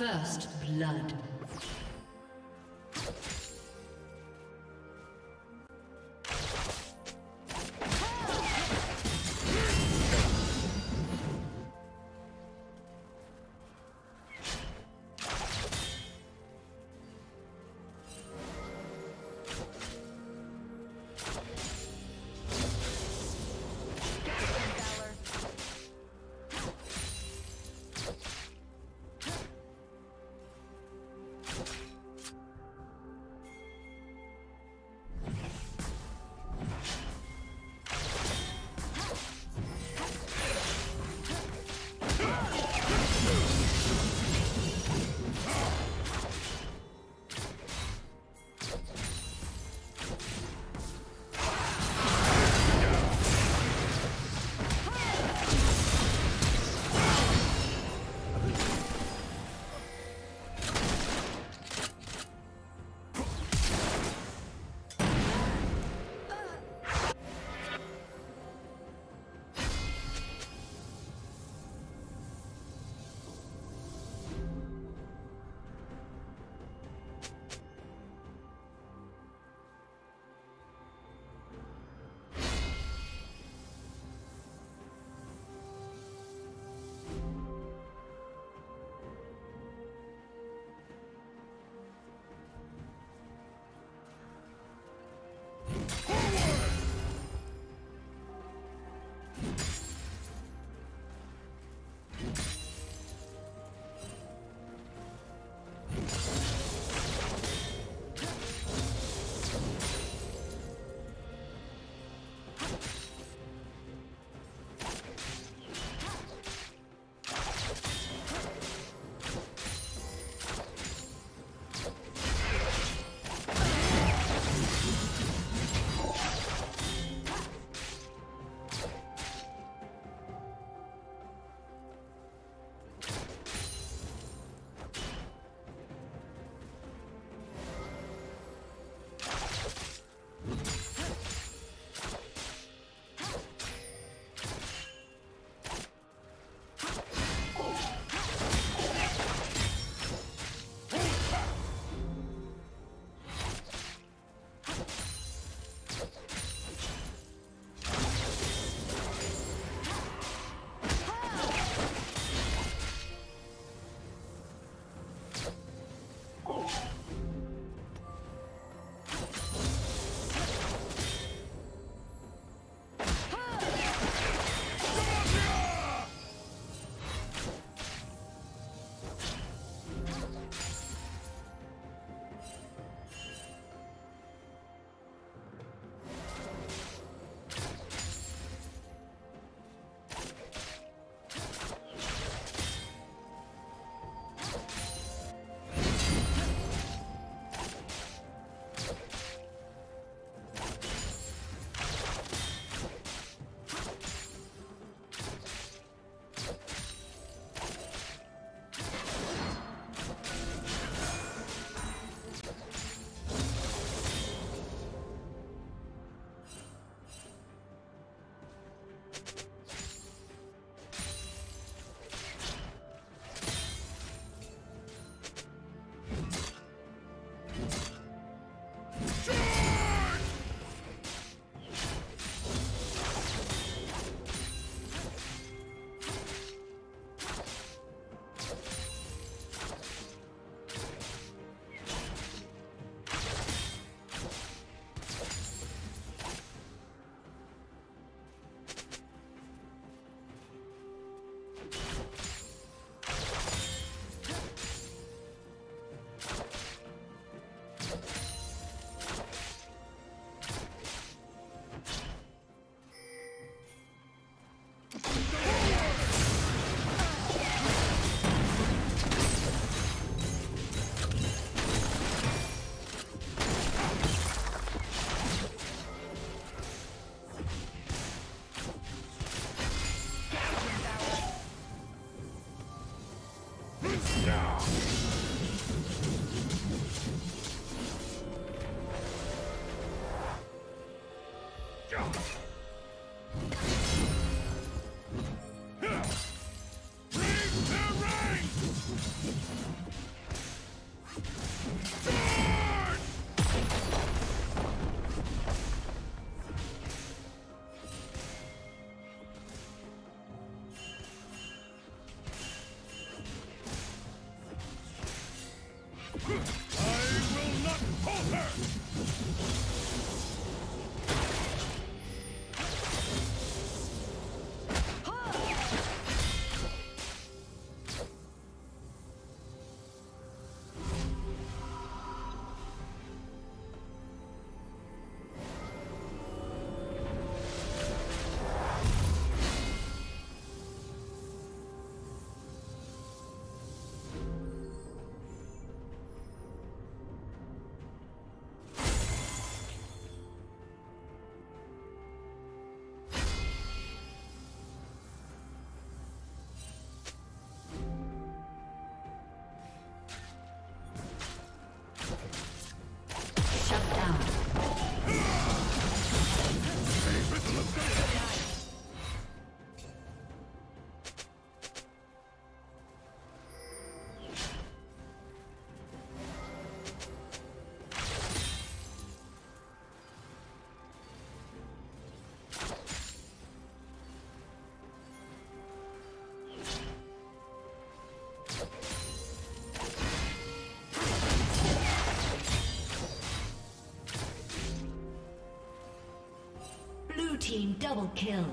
First blood. team double kill.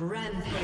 Rampage.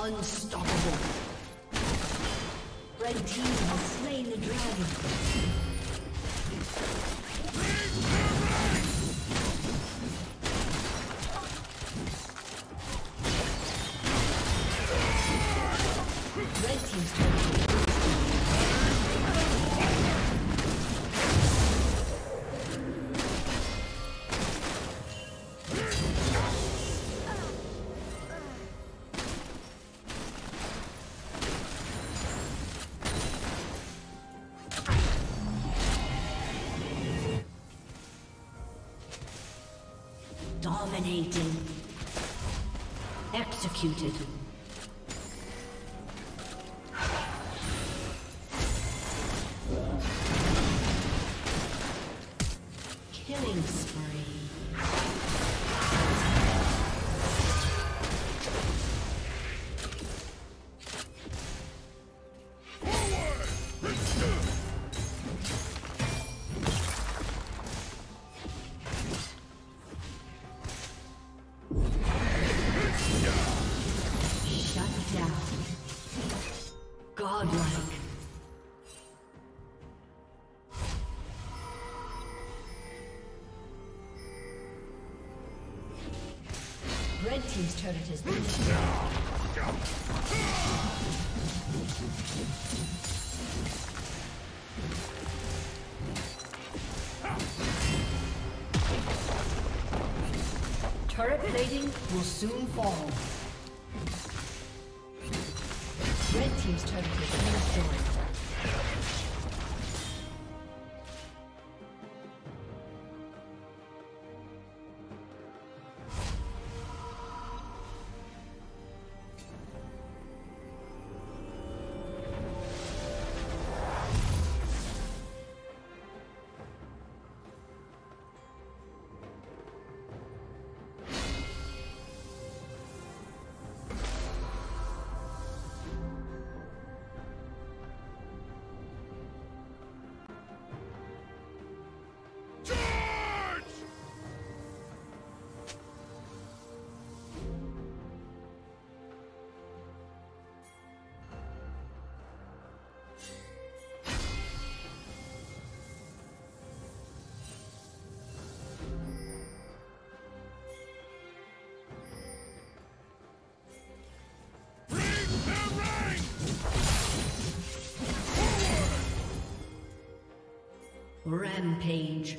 Unstoppable. Red team has slain the dragon. Dominating. Executed. Killing spree. Red team's turret has been destroyed. Turret plating will soon fall. Red team's turret has been destroyed. Rampage.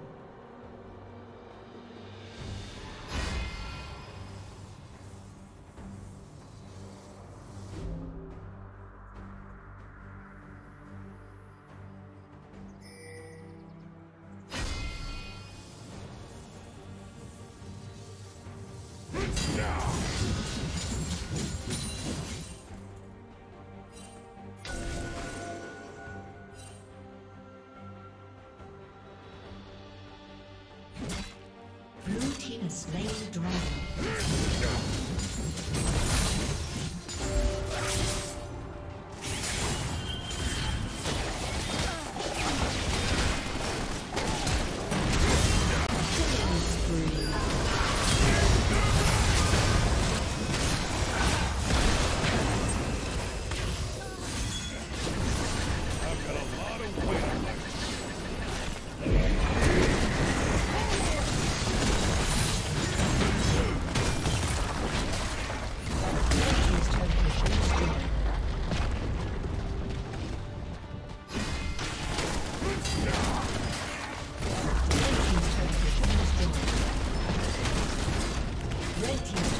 Red Team.